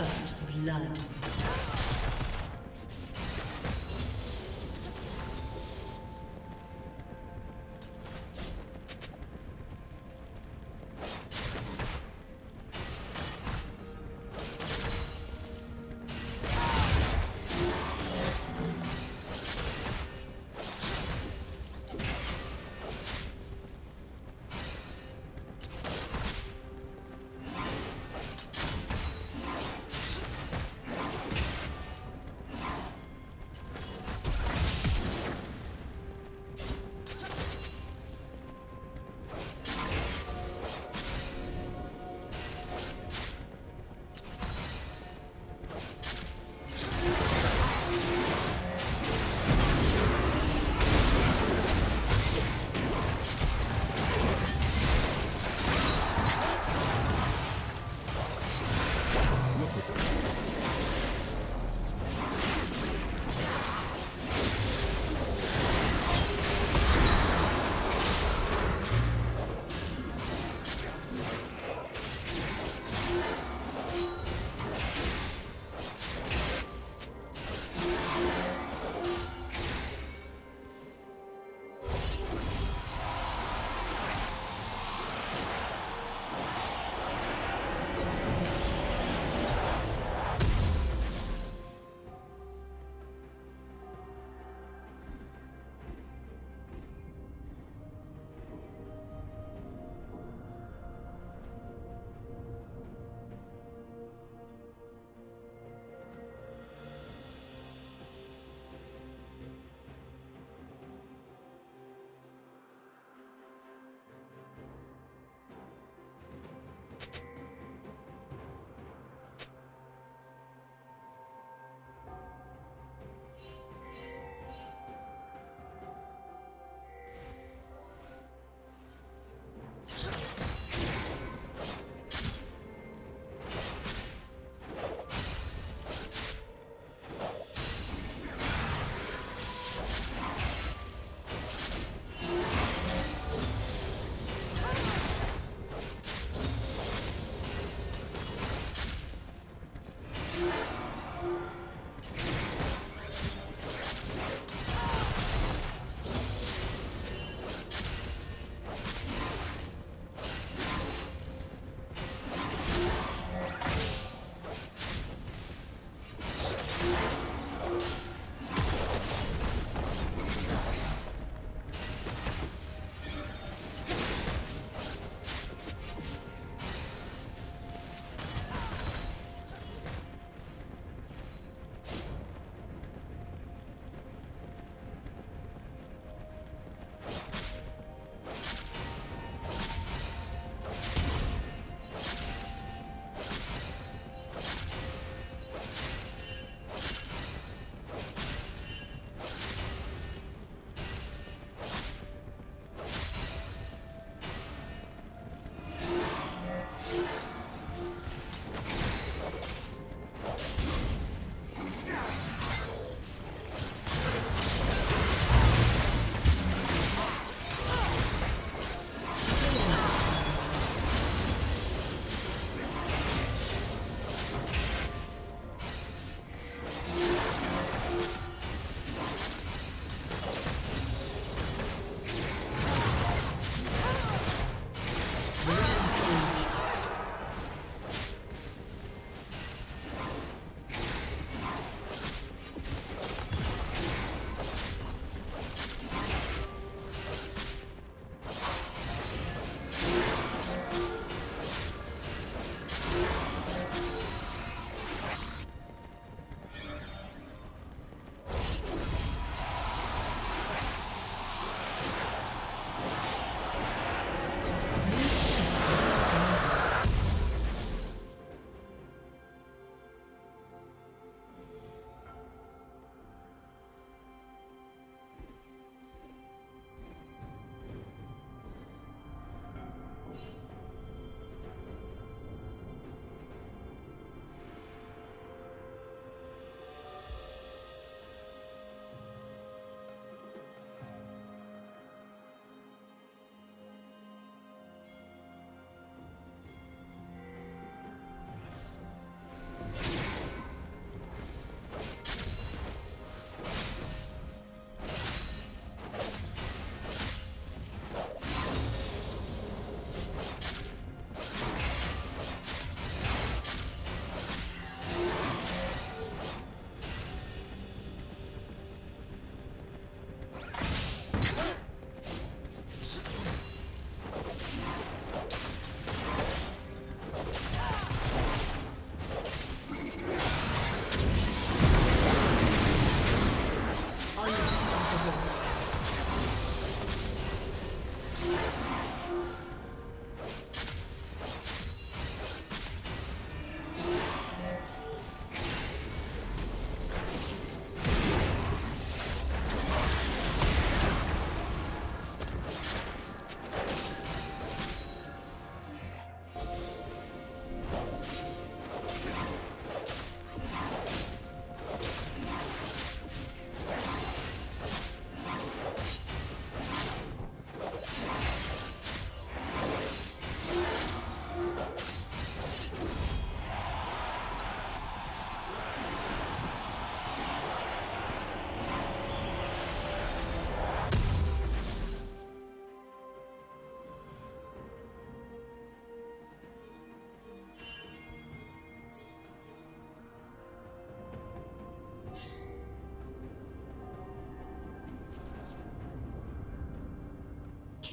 First blood.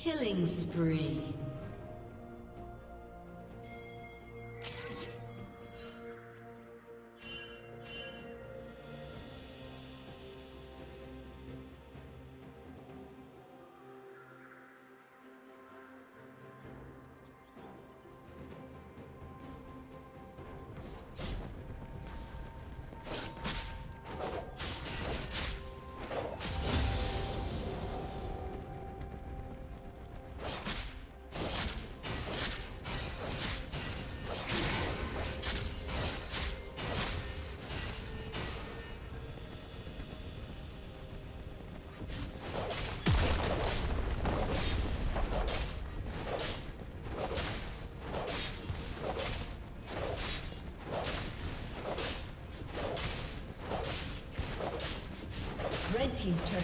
Killing spree. Red team's turret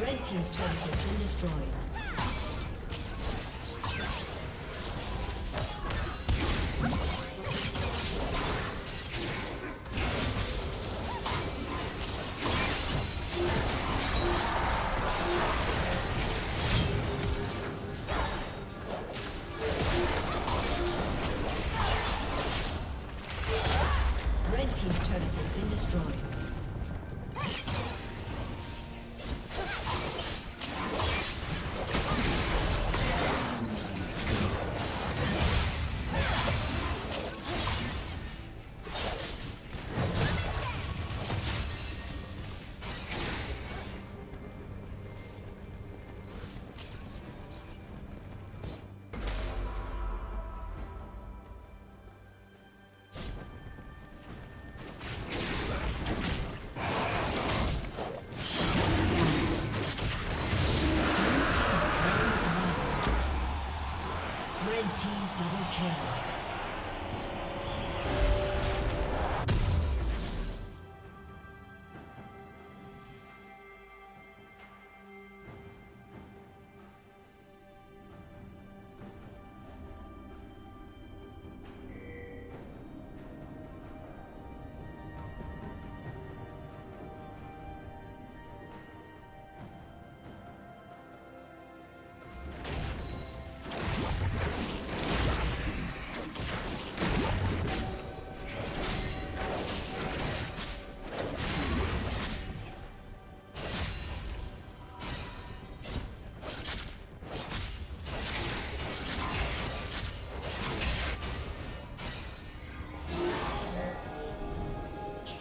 Red team's turret has been destroyed. Team's turret has been destroyed.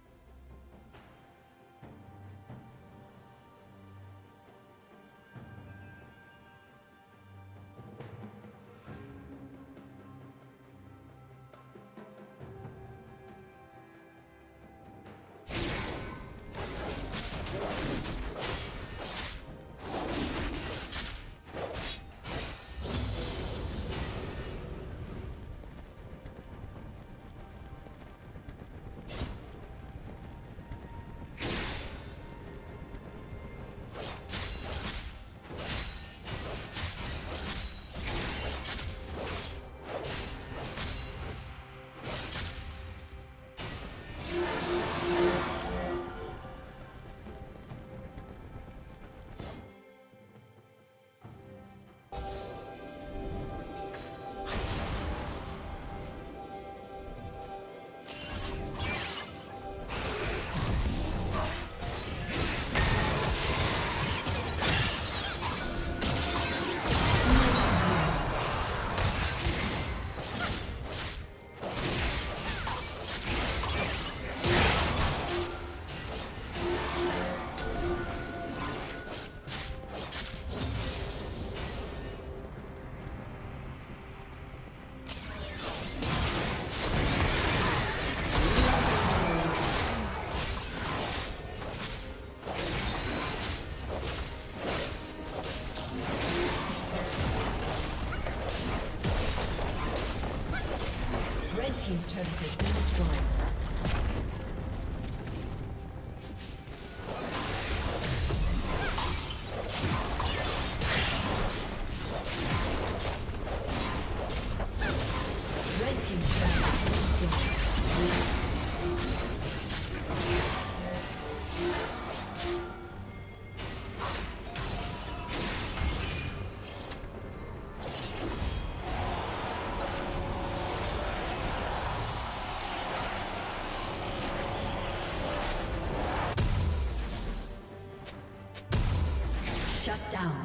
Team's turret has been destroyed. Shut down.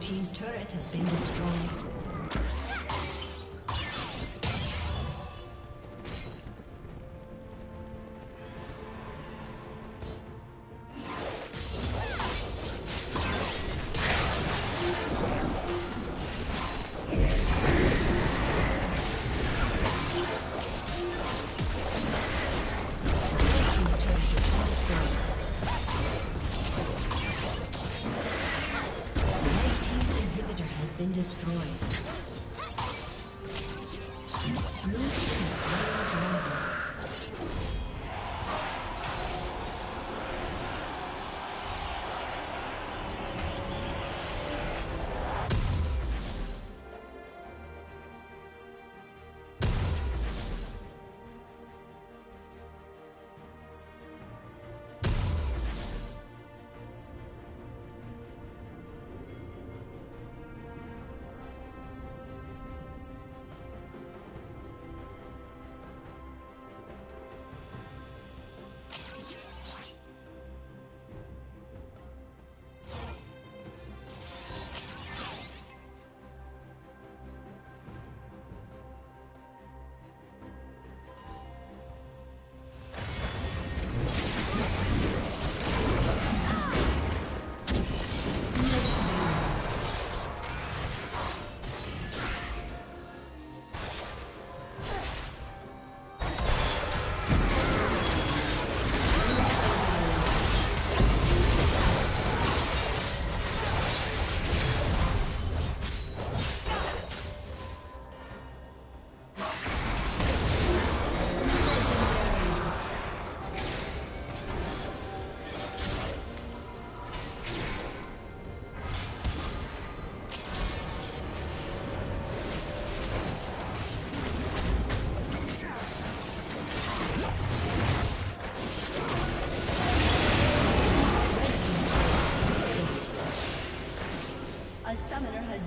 Team's turret has been destroyed. Been destroyed. has